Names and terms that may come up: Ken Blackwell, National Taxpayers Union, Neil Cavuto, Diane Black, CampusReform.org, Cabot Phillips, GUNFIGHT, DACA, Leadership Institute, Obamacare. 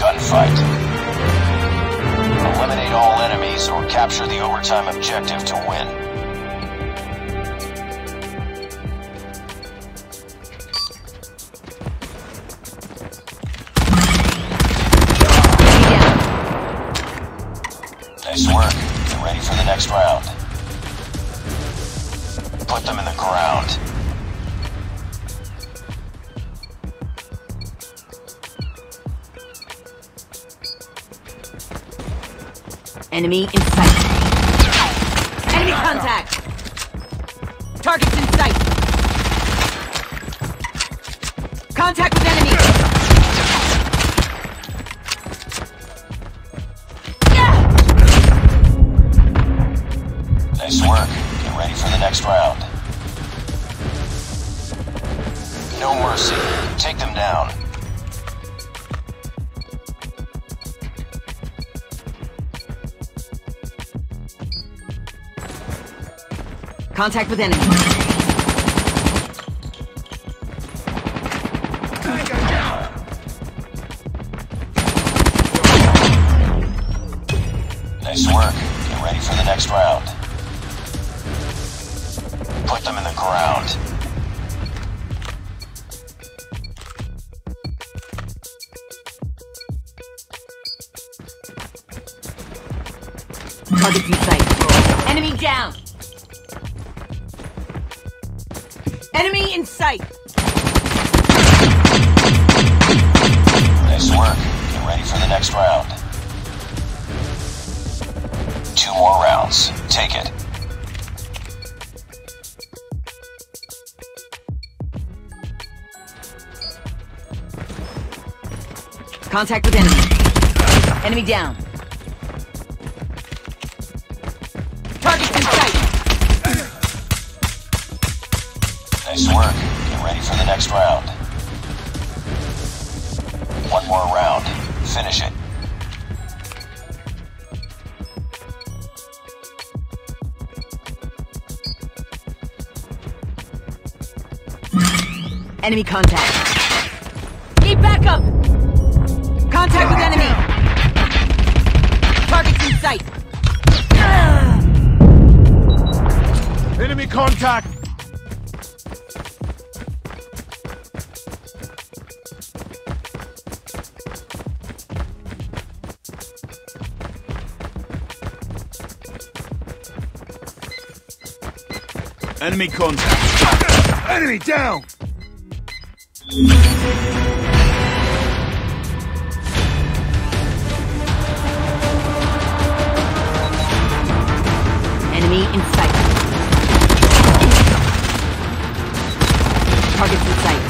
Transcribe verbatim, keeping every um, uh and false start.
Gunfight. Eliminate all enemies or capture the overtime objective to win. Nice work. Get ready for the next round. Put them in the ground. Enemy in sight. Enemy contact! Targets in sight! Contact with enemy! Nice work. Get ready for the next round. No mercy. Take them down. Contact with enemy. Tiger down. Nice work. Get ready for the next round. Put them in the ground. Target in sight. Enemy down. Enemy in sight. Nice work. Get ready for the next round. Two more rounds. Take it. Contact with enemy. Enemy down. Targets in sight. Nice work. Get ready for the next round. One more round. Finish it. Enemy contact. Need backup. Contact with enemy! Targets in sight! Enemy contact! Enemy contact! Enemy down! Enemy in sight. Targets in sight.